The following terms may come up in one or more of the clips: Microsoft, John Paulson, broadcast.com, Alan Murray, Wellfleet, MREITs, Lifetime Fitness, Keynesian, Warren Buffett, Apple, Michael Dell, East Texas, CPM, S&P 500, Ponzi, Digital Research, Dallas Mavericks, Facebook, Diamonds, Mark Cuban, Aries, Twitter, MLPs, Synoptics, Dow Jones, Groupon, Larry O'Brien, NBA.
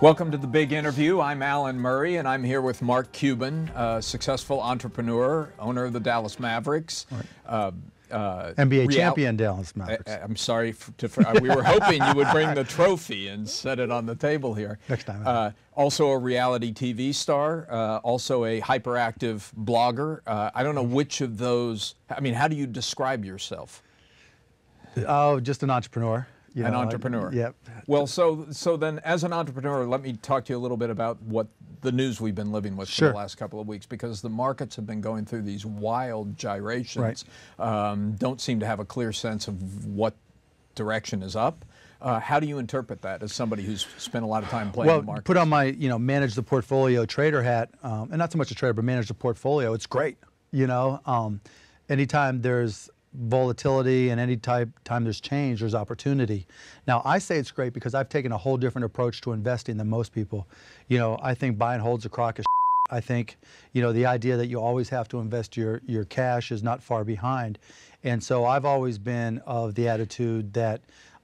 Welcome to The Big Interview. I'm Alan Murray, and I'm here with Mark Cuban, a successful entrepreneur, owner of the Dallas Mavericks. Right. NBA champion Dallas Mavericks. I'm sorry, we were hoping you would bring the trophy and set it on the table here. Next time. Also a reality TV star, also a hyperactive blogger. I don't know which of those, I mean, how do you describe yourself? Oh, just an entrepreneur. You know, an entrepreneur. Yep. Well, so then as an entrepreneur, let me talk to you a little bit about what the news we've been living with for the last couple of weeks, because the markets have been going through these wild gyrations, don't seem to have a clear sense of what direction is up. How do you interpret that as somebody who's spent a lot of time playing the market? Well, put on my, you know, manage the portfolio trader hat, and not so much a trader, but manage the portfolio. It's great, you know. Anytime there's volatility and any time there's change, there's opportunity. Now, I say it's great because I've taken a whole different approach to investing than most people. You know, I think buy and hold's a crock of shit. I think, you know, the idea that you always have to invest your cash is not far behind. And so I've always been of the attitude that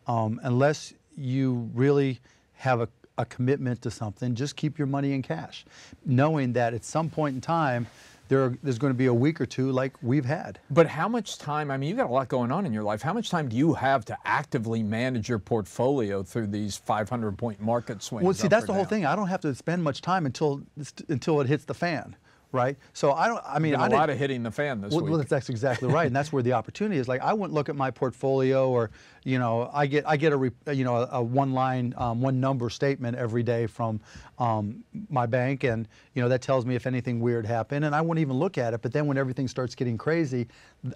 unless you really have a commitment to something, just keep your money in cash, knowing that at some point in time, there's going to be a week or two like we've had. But how much time, I mean, you've got a lot going on in your life. How much time do you have to actively manage your portfolio through these 500-point market swings? Well, see, that's the whole thing. I don't have to spend much time until it hits the fan, right? So I don't, I mean, I did a lot of hitting the fan this week. Well, that's exactly right. And that's where the opportunity is. Like, I wouldn't look at my portfolio, or, you know, I get a one-line, one-number statement every day from my bank, and, you know, that tells me if anything weird happened, and I wouldn't even look at it. But then when everything starts getting crazy,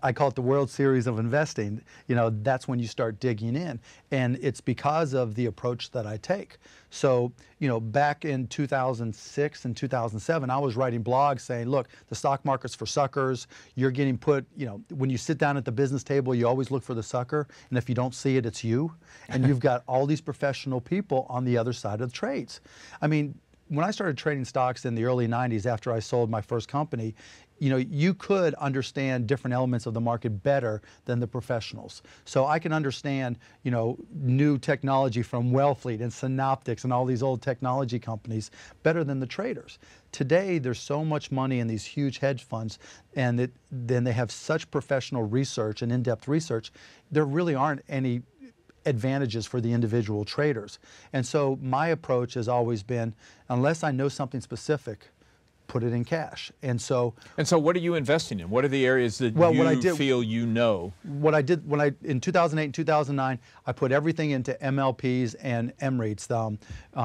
I call it the World Series of investing. You know, that's when you start digging in, and it's because of the approach that I take. So, you know, back in 2006 and 2007, I was writing blogs saying, look, the stock market's for suckers. You're getting put, you know, when you sit down at the business table, you always look for the sucker. And if you don't see it, it's you. And you've got all these professional people on the other side of the trades. I mean, when I started trading stocks in the early 90s after I sold my first company, you know, you could understand different elements of the market better than the professionals. So I can understand, you know, new technology from Wellfleet and Synoptics and all these old technology companies better than the traders. Today, there's so much money in these huge hedge funds, and then they have such professional research and in-depth research, there really aren't any advantages for the individual traders. And so my approach has always been, unless I know something specific, put it in cash. And so what are you investing in? What are the areas that feel you know? What I did when in 2008 and 2009, I put everything into MLPs and MREITs, the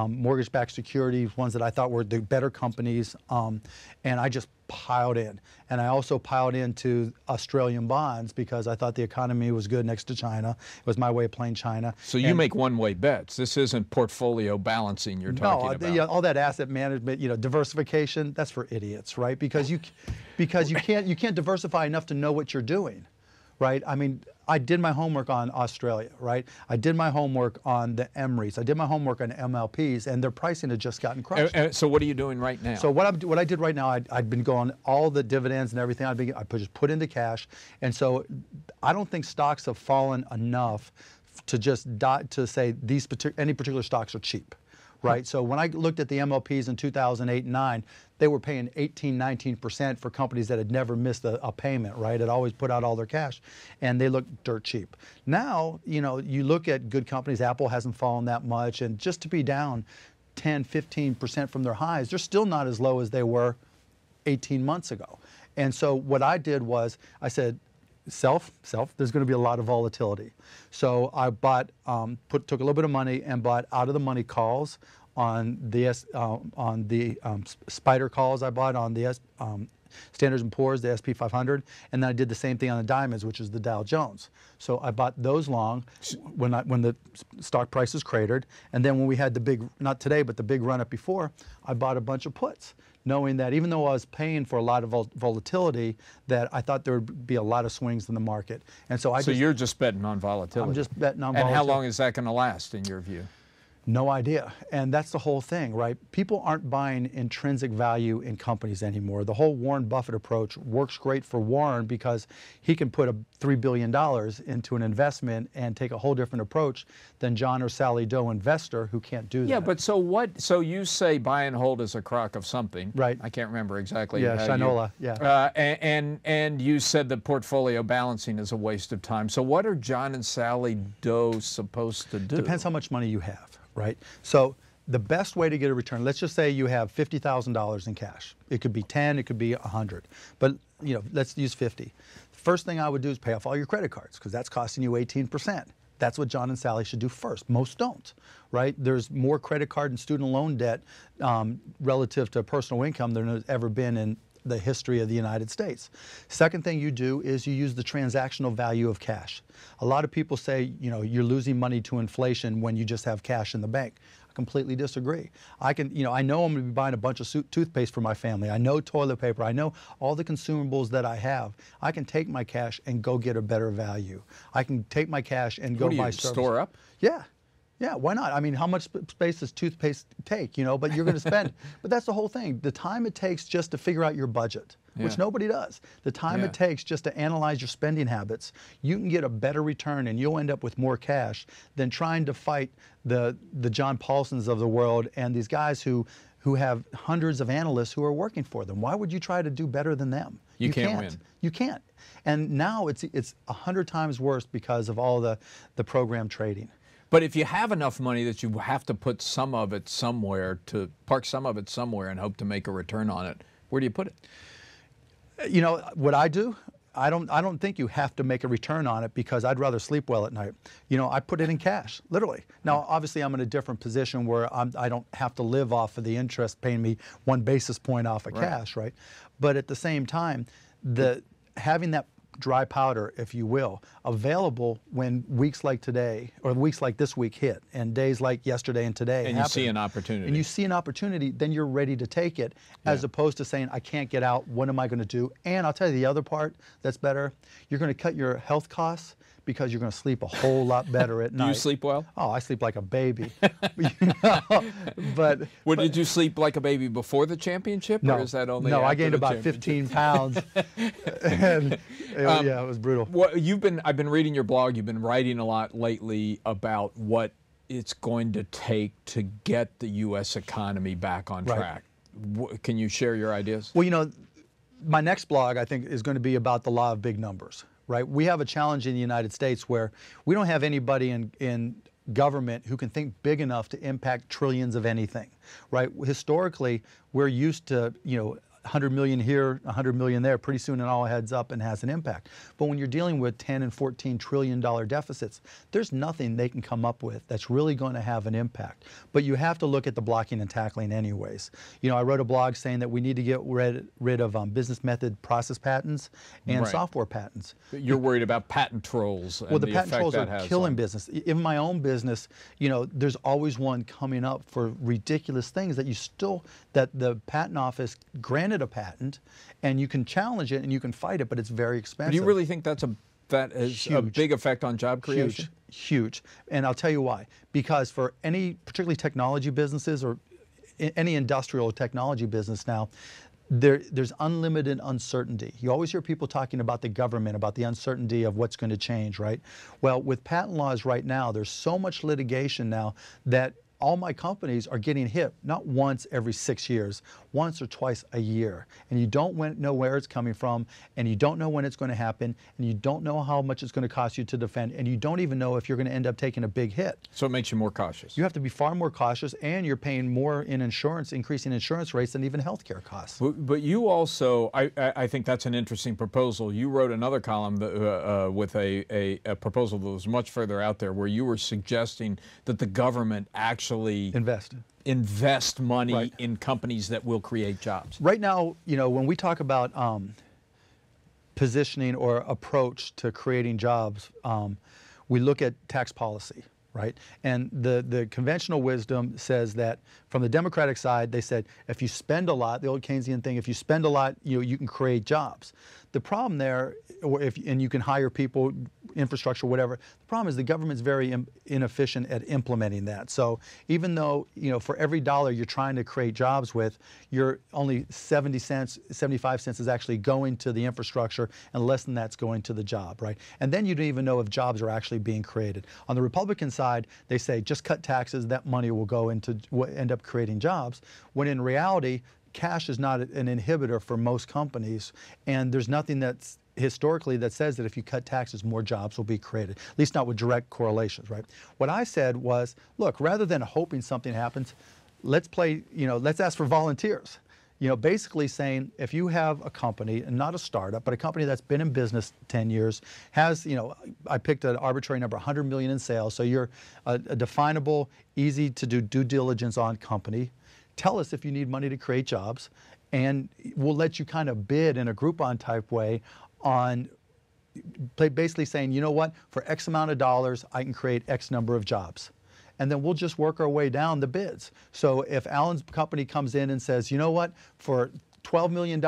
mortgage-backed securities, ones that I thought were the better companies, and I just piled in. And I also piled into Australian bonds because I thought the economy was good next to China. It was my way of playing China. So you make one-way bets. This isn't portfolio balancing you're talking about. No, all that asset management, you know, diversification, that's for idiots, right? Because you can't diversify enough to know what you're doing, right? I mean, I did my homework on Australia, right? I did my homework on the MREITs. I did my homework on MLPs, and their pricing had just gotten crushed. So what are you doing right now? So what I did right now, I'd been going all the dividends and everything. I just put into cash, and so I don't think stocks have fallen enough to just say these any particular stocks are cheap, right? So when I looked at the MLPs in 2008 and 9, they were paying 18, 19% for companies that had never missed a payment, right? Had always put out all their cash, and they looked dirt cheap. Now, you know, you look at good companies, Apple hasn't fallen that much, and just to be down 10, 15% from their highs, they're still not as low as they were 18 months ago. And so what I did was I said, there's going to be a lot of volatility. So I bought, took a little bit of money and bought out of the money calls on the spider calls I bought on the Standards & Poor's, the S&P 500, and then I did the same thing on the Diamonds, which is the Dow Jones. So I bought those long when the stock prices cratered, and then when we had the big, not today, but the big run-up before, I bought a bunch of puts, knowing that even though I was paying for a lot of volatility, that I thought there would be a lot of swings in the market. And so you're just betting on volatility. I'm just betting on volatility. And how long is that going to last, in your view? No idea. And that's the whole thing, right? People aren't buying intrinsic value in companies anymore. The whole Warren Buffett approach works great for Warren because he can put $3 billion into an investment and take a whole different approach than John or Sally Doe investor who can't do that. Yeah, but so what? So you say buy and hold is a crock of something. Right. I can't remember exactly. Yeah, Shinola. Yeah. And you said the portfolio balancing is a waste of time. So what are John and Sally Doe supposed to do? Depends how much money you have. Right? So the best way to get a return, let's just say you have $50,000 in cash. It could be 10, it could be 100, but you know, let's use 50. The first thing I would do is pay off all your credit cards because that's costing you 18%. That's what John and Sally should do first. Most don't, right? There's more credit card and student loan debt relative to personal income than there's ever been in the history of the United States. Second thing you do is you use the transactional value of cash. A lot of people say, you know, you're losing money to inflation when you just have cash in the bank. I completely disagree. I can, you know, I know I'm going to be buying a bunch of toothpaste for my family. I know toilet paper. I know all the consumables that I have. I can take my cash and go get a better value. I can take my cash and go buy services. Store up? Yeah. Yeah, why not? I mean, how much space does toothpaste take, you know, but you're going to spend. But that's the whole thing. The time it takes just to figure out your budget, yeah, which nobody does. The time it takes just to analyze your spending habits, you can get a better return and you'll end up with more cash than trying to fight the John Paulsons of the world and these guys who have hundreds of analysts who are working for them. Why would you try to do better than them? You can't win. You can't. And now it's 100 times worse because of all the program trading. But if you have enough money that you have to put some of it somewhere, to park some of it somewhere and hope to make a return on it, where do you put it? You know, what I do, I don't think you have to make a return on it because I'd rather sleep well at night. You know, I put it in cash, literally. Now, obviously, I'm in a different position where I don't have to live off of the interest paying me 1 basis point off of cash, right? But at the same time, having that dry powder, if you will, available when weeks like today or weeks like this week hit and days like yesterday and today and happen, you see an opportunity. And you see an opportunity, then you're ready to take it as opposed to saying, I can't get out, what am I going to do? And I'll tell you the other part that's better, you're going to cut your health costs because you're going to sleep a whole lot better at night. Do you sleep well? Oh, I sleep like a baby. But did you sleep like a baby before the championship? No, or is that only no. I gained about 15 pounds, and yeah, it was brutal. Well, I've been reading your blog. You've been writing a lot lately about what it's going to take to get the U.S. economy back on track. Can you share your ideas? Well, you know, my next blog I think is going to be about the law of big numbers. Right? We have a challenge in the United States where we don't have anybody in government who can think big enough to impact trillions of anything, right? Historically, we're used to, you know, 100 million here, 100 million there, pretty soon it all heads up and has an impact. But when you're dealing with 10 and 14 trillion dollar deficits, there's nothing they can come up with that's really going to have an impact. But you have to look at the blocking and tackling anyways. You know, I wrote a blog saying that we need to get rid of business method process patents and software patents. You're worried about patent trolls. And well, the patent trolls are killing business. In my own business, you know, there's always one coming up for ridiculous things that you still, that the patent office granted a patent, and you can challenge it and you can fight it, but it's very expensive. Do you really think that is a big effect on job creation? Huge. And I'll tell you why. Because for any, particularly technology businesses or any industrial technology business now, there's unlimited uncertainty. You always hear people talking about the government, about the uncertainty of what's going to change, right? Well, with patent laws right now, there's so much litigation now that all my companies are getting hit, not once every 6 years, once or twice a year. And you don't know where it's coming from, and you don't know when it's going to happen, and you don't know how much it's going to cost you to defend, and you don't even know if you're going to end up taking a big hit. So it makes you more cautious. You have to be far more cautious, and you're paying more in insurance, increasing insurance rates than even healthcare costs. But you also, I think that's an interesting proposal. You wrote another column that, with a proposal that was much further out there where you were suggesting that the government actually invest money in companies that will create jobs. Right now, you know, when we talk about positioning or approach to creating jobs, we look at tax policy, right? And the conventional wisdom says that from the Democratic side, they said, if you spend a lot, the old Keynesian thing, if you spend a lot, you know, you can create jobs. The problem there, and you can hire people, infrastructure, whatever. The problem is the government's very inefficient at implementing that. So even though, you know, for every dollar you're trying to create jobs with, you're only 70 cents, 75 cents is actually going to the infrastructure, and less than that's going to the job, right? And then you don't even know if jobs are actually being created. On the Republican side, they say just cut taxes, that money will go into end up creating jobs, when in reality, cash is not an inhibitor for most companies, and there's nothing that's historically that says that if you cut taxes, more jobs will be created, at least not with direct correlations, right? What I said was, look, rather than hoping something happens, let's play, you know, let's ask for volunteers. You know, basically saying if you have a company, and not a startup, but a company that's been in business 10 years, has, you know, I picked an arbitrary number, 100 million in sales, so you're a definable, easy to do due diligence on company. Tell us if you need money to create jobs, and we'll let you kind of bid in a Groupon type way on basically saying, you know what, for X amount of dollars, I can create X number of jobs. And then we'll just work our way down the bids. So if Alan's company comes in and says, you know what, for $12 million,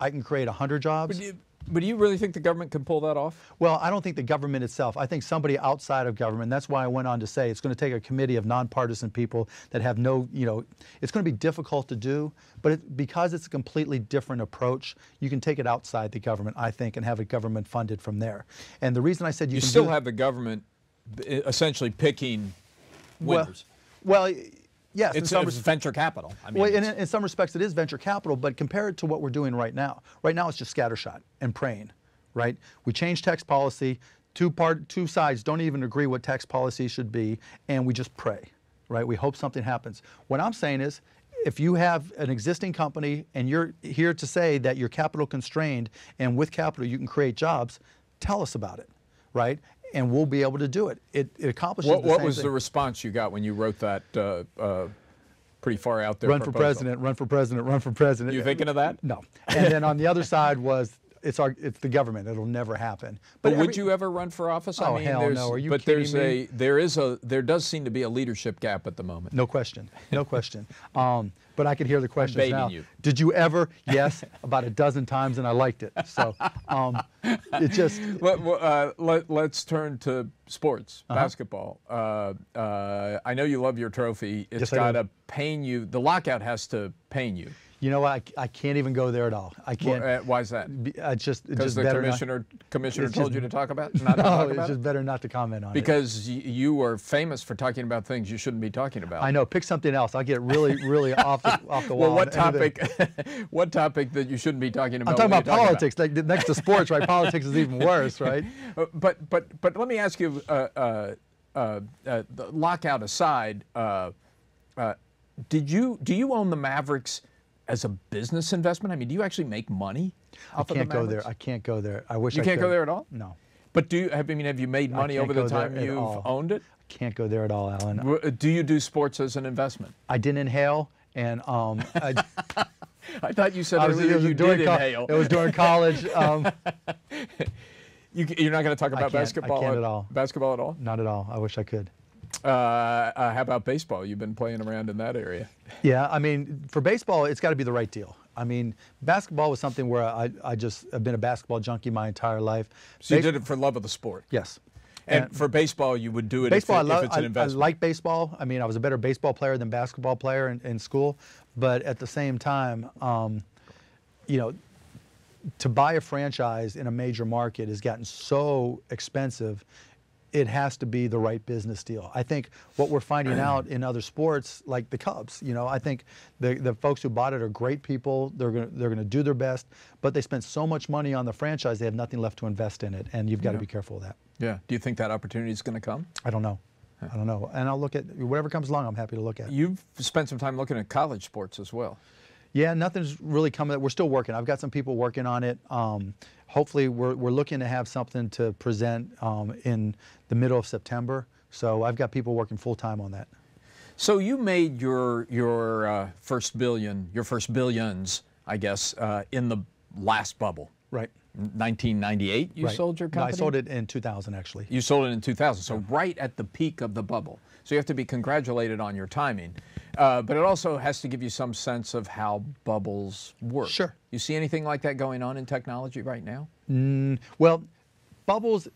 I can create 100 jobs. But do you really think the government can pull that off? Well, I don't think the government itself. I think somebody outside of government. That's why I went on to say it's going to take a committee of nonpartisan people that have no, you know, it's going to be difficult to do. But it, because it's a completely different approach, you can take it outside the government, I think, and have it government funded from there. And the reason I said you can still have the government essentially picking winners. Well, yes, it's venture capital. I mean, well, in some respects it is venture capital, but compare it to what we're doing right now. Right now it's just scattershot and praying, right? We change tax policy, two sides don't even agree what tax policy should be, and we just pray, right? We hope something happens. What I'm saying is, if you have an existing company and you're here to say that you're capital constrained and with capital you can create jobs, tell us about it, right? And we'll be able to do it. It accomplishes the same thing. What was the response you got when you wrote that pretty far out there? Run for president, run for president, run for president. You thinking of that? No. And then on the other side was, it's the government. It'll never happen. But would you ever run for office? Oh, I mean, hell no. Are you kidding me? But there does seem to be a leadership gap at the moment. No question. No question. But I could hear the questions now. You. Did you ever? Yes, about a dozen times, and I liked it. So it just. Let's turn to sports, basketball. I know you love your trophy. It's got to pain you. The lockout has to pain you. You know what? I can't even go there at all. I can't. Why is that? It's just because the commissioner told you to talk about it? It's just better not to comment on it. Because you were famous for talking about things you shouldn't be talking about. I know. Pick something else. I'll get really, really off the wall. Well, what topic that you shouldn't be talking about? I'm talking about politics. Talking about? Like, next to sports, right? Politics is even worse, right? But let me ask you, the lockout aside, do you own the Mavericks as a business investment? I mean, do you actually make money off of the Mavericks? I can't go there. I can't go there. I wish I could. You can't go there at all? No. But do you, have you made money over the time you've owned it? I can't go there at all, Alan. Do you do sports as an investment? I didn't inhale, and I thought you said earlier you did inhale. It was during college. You're not going to talk about basketball? I can't at all. Basketball at all? Not at all. I wish I could. How about baseball? You've been playing around in that area. Yeah, I mean, for baseball, it's got to be the right deal. I mean, basketball was something where I just have been a basketball junkie my entire life. So you did it for love of the sport? Yes. And for baseball, you would do it if it's an investment? I like baseball. I mean, I was a better baseball player than basketball player in school. But at the same time, you know, to buy a franchise in a major market has gotten so expensive. It has to be the right business deal. I think what we're finding out in other sports, like the Cubs, you know, I think the folks who bought it are great people. They're gonna do their best, but they spent so much money on the franchise, they have nothing left to invest in it, and you've got to be careful of that. Yeah. Do you think that opportunity is going to come? I don't know. I don't know. And I'll look at whatever comes along. I'm happy to look at. You've spent some time looking at college sports as well. Yeah, nothing's really coming. We're still working. I've got some people working on it. Hopefully, we're looking to have something to present in the middle of September. So I've got people working full time on that. So you made your first billion, your first billions, I guess, in the last bubble, right? 1998. You sold your company. No, I sold it in 2000, actually. You sold it in 2000. So right at the peak of the bubble. So you have to be congratulated on your timing. But it also has to give you some sense of how bubbles work. Sure. You see anything like that going on in technology right now? Well, bubbles,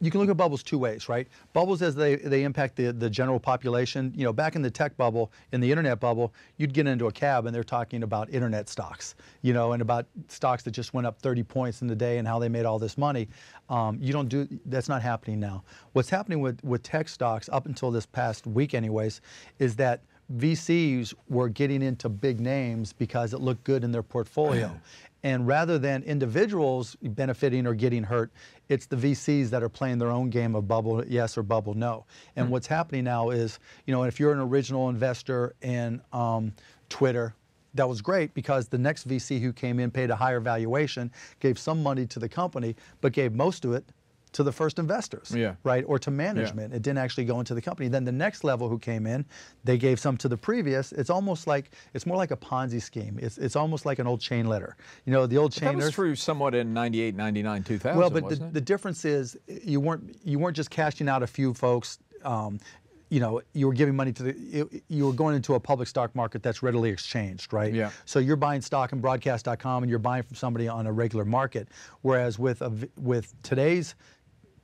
you can look at bubbles two ways, right? Bubbles as they impact the general population. You know, back in the tech bubble, in the internet bubble, you'd get into a cab and they're talking about internet stocks, you know, and about stocks that just went up 30 points in the day and how they made all this money. You don't do, that's not happening now. What's happening with tech stocks up until this past week anyways, is that VCs were getting into big names because it looked good in their portfolio. And rather than individuals benefiting or getting hurt, it's the VCs that are playing their own game of bubble yes or bubble no. And what's happening now is, you know, if you're an original investor in Twitter, that was great because the next VC who came in paid a higher valuation, gave some money to the company, but gave most of it to the first investors, right, or to management. It didn't actually go into the company. Then the next level who came in, they gave some to the previous. It's almost like, it's more like a Ponzi scheme. It's almost like an old chain letter. You know, the old chain letter. That was true somewhat in 98, 99, 2000, well, but the difference is you weren't just cashing out a few folks. You know, you were giving money to the, you were going into a public stock market that's readily exchanged, right? Yeah. So you're buying stock in broadcast.com and you're buying from somebody on a regular market. Whereas with today's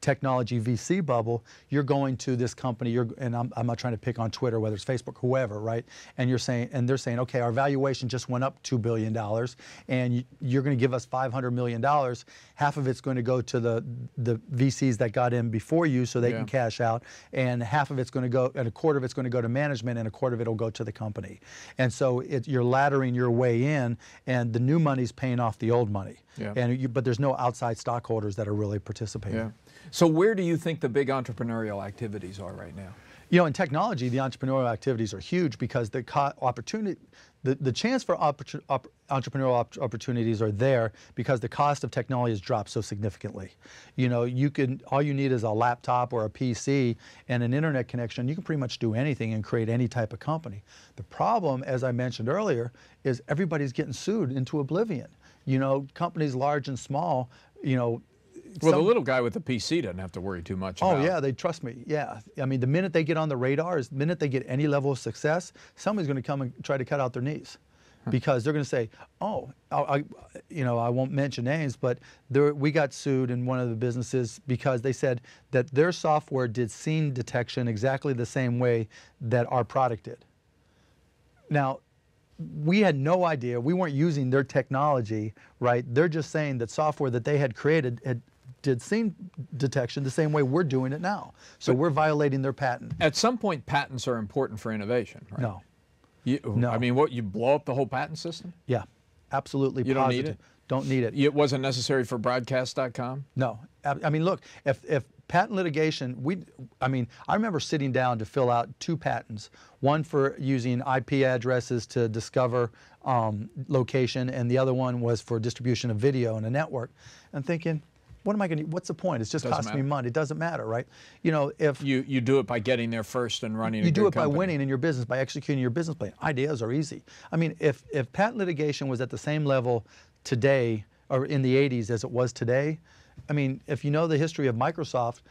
technology VC bubble, you're going to this company, and I'm not trying to pick on Twitter, whether it's Facebook, whoever, right? And you're saying, and they're saying, okay, our valuation just went up $2 billion, and you're going to give us $500 million. Half of it's going to go to the VCs that got in before you so they can cash out, and half of it's going to go, and a quarter of it's going to go to management, and a quarter of it will go to the company. And so you're laddering your way in, and the new money's paying off the old money. Yeah. But there's no outside stockholders that are really participating. Yeah. So where do you think the big entrepreneurial activities are right now? You know, in technology, the entrepreneurial activities are huge because the opportunity, the chance for entrepreneurial opportunities are there because the cost of technology has dropped so significantly. You know, all you need is a laptop or a PC and an internet connection. You can pretty much do anything and create any type of company. The problem, as I mentioned earlier, is everybody's getting sued into oblivion. You know, companies large and small, you know, well, the little guy with the PC doesn't have to worry too much about it. Oh, yeah, they trust me. Yeah. I mean, the minute they get on the radar, the minute they get any level of success, somebody's going to come and try to cut out their knees because they're going to say, oh, you know, I won't mention names, but we got sued in one of the businesses because they said that their software did scene detection exactly the same way that our product did. Now, we had no idea. We weren't using their technology, right? They're just saying that software that they had created did scene detection the same way we're doing it now. So we're violating their patent. At some point, patents are important for innovation, right? No. No. I mean, you blow up the whole patent system? Yeah, absolutely. You positive. Don't need it. It wasn't necessary for broadcast.com? No. I mean, look, if patent litigation, I mean, I remember sitting down to fill out two patents, one for using IP addresses to discover location, and the other one was for distribution of video in a network, and thinking, what am I going to? What's the point? It's just costing me money. It doesn't matter, right? You know, if you do it by getting there first and running. You do it by winning in your business, by executing your business plan. Ideas are easy. I mean, if patent litigation was at the same level today or in the '80s as it was today, I mean, if you know the history of Microsoft,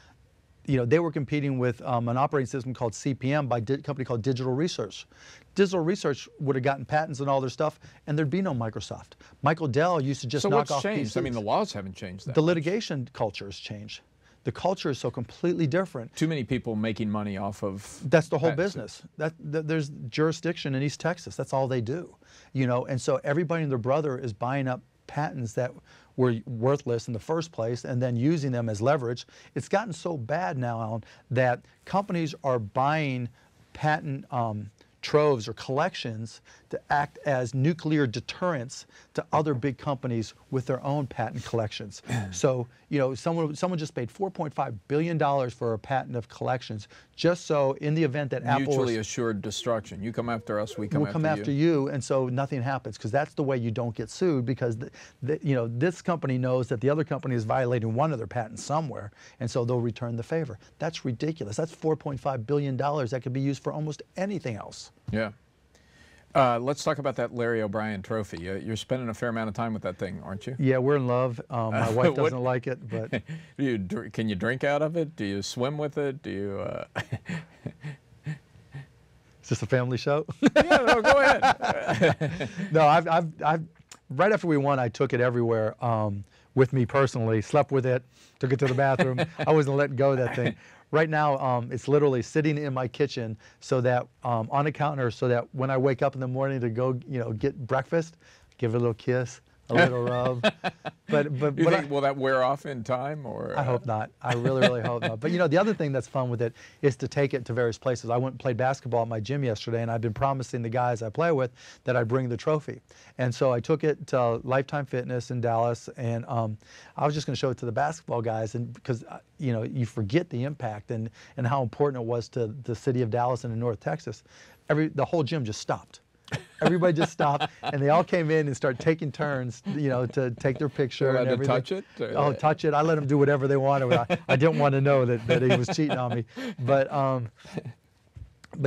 you know they were competing with an operating system called CPM by a company called Digital Research. Digital Research would have gotten patents and all their stuff, and there'd be no Microsoft. Michael Dell used to just knock off PCs. So what's changed? I mean, the laws haven't changed that. The litigation culture has changed. The culture is so completely different. Too many people making money off of. That's the whole business. There's jurisdiction in East Texas. That's all they do, you know. And so everybody and their brother is buying up patents that were worthless in the first place and then using them as leverage. It's gotten so bad now, Alan, that companies are buying patent troves or collections to act as nuclear deterrents to other big companies with their own patent collections. So, you know, someone just paid $4.5 billion for a patent of collections, just so in the event that Apple... Mutually assured destruction. You come after us, we'll come after you, and so nothing happens, because that's the way you don't get sued, because, you know, this company knows that the other company is violating one of their patents somewhere, and so they'll return the favor. That's ridiculous. That's $4.5 billion that could be used for almost anything else. Yeah. Let's talk about that Larry O'Brien trophy. You're spending a fair amount of time with that thing, aren't you? Yeah, we're in love. My wife doesn't like it, but can you drink out of it? Do you swim with it? Do you? Is this a family show? Yeah, no, go ahead. No, right after we won, I took it everywhere. with me personally, slept with it, took it to the bathroom. I wasn't letting go of that thing. Right now, it's literally sitting in my kitchen so that on a counter, so that when I wake up in the morning to go, you know, get breakfast, give it a little kiss, a little rub. But you think, will that wear off in time? Or I hope not. I really, really hope not. But you know, the other thing that's fun with it is to take it to various places. I went and played basketball at my gym yesterday, and I've been promising the guys I play with that I'd bring the trophy. And so I took it to Lifetime Fitness in Dallas, and I was just going to show it to the basketball guys, and because you know, you forget the impact and how important it was to the city of Dallas and in North Texas. The whole gym just stopped. Everybody just stopped, and they all came in and started taking turns, you know, to take their picture and everything. Touch it? Oh, touch it. I let them do whatever they wanted. I didn't want to know that he was cheating on me. But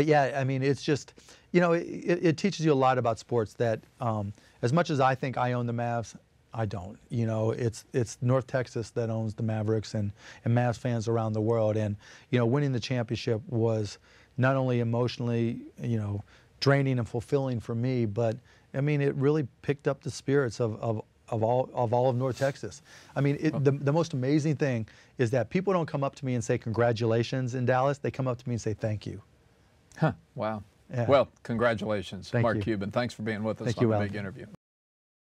yeah, I mean, it's just, you know, it teaches you a lot about sports that as much as I think I own the Mavs, I don't. You know, it's North Texas that owns the Mavericks and Mavs fans around the world. And, you know, winning the championship was not only emotionally, you know, draining and fulfilling for me, but I mean, it really picked up the spirits of all of North Texas. I mean, the most amazing thing is that people don't come up to me and say congratulations in Dallas. They come up to me and say thank you. Huh. Wow. Yeah. Well, congratulations, Mark Cuban. Thanks for being with us on the big interview.